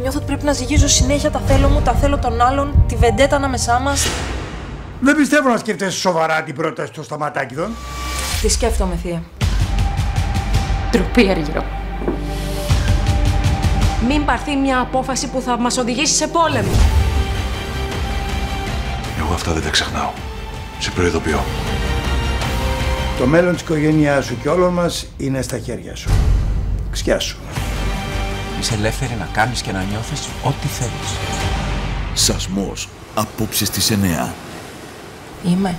Νιώθω ότι πρέπει να ζυγίζω συνέχεια τα θέλω μου, τα θέλω των άλλων, τη βεντέτα ανάμεσά μας. Δεν πιστεύω να σκέφτεσαι σοβαρά την πρόταση του Σταματάκηδων. Τη σκέφτομαι, θεία. Τροπή αργυρό. Μην πάρθει μια απόφαση που θα μας οδηγήσει σε πόλεμο. Εγώ αυτά δεν τα ξεχνάω. Σε προειδοποιώ. Το μέλλον της οικογένειάς σου και όλων μας είναι στα χέρια σου. Ξιάσου. Είσαι ελεύθερη να κάνεις και να νιώθεις ό,τι θέλεις. Σασμός. Απόψε στις 9. Είμαι.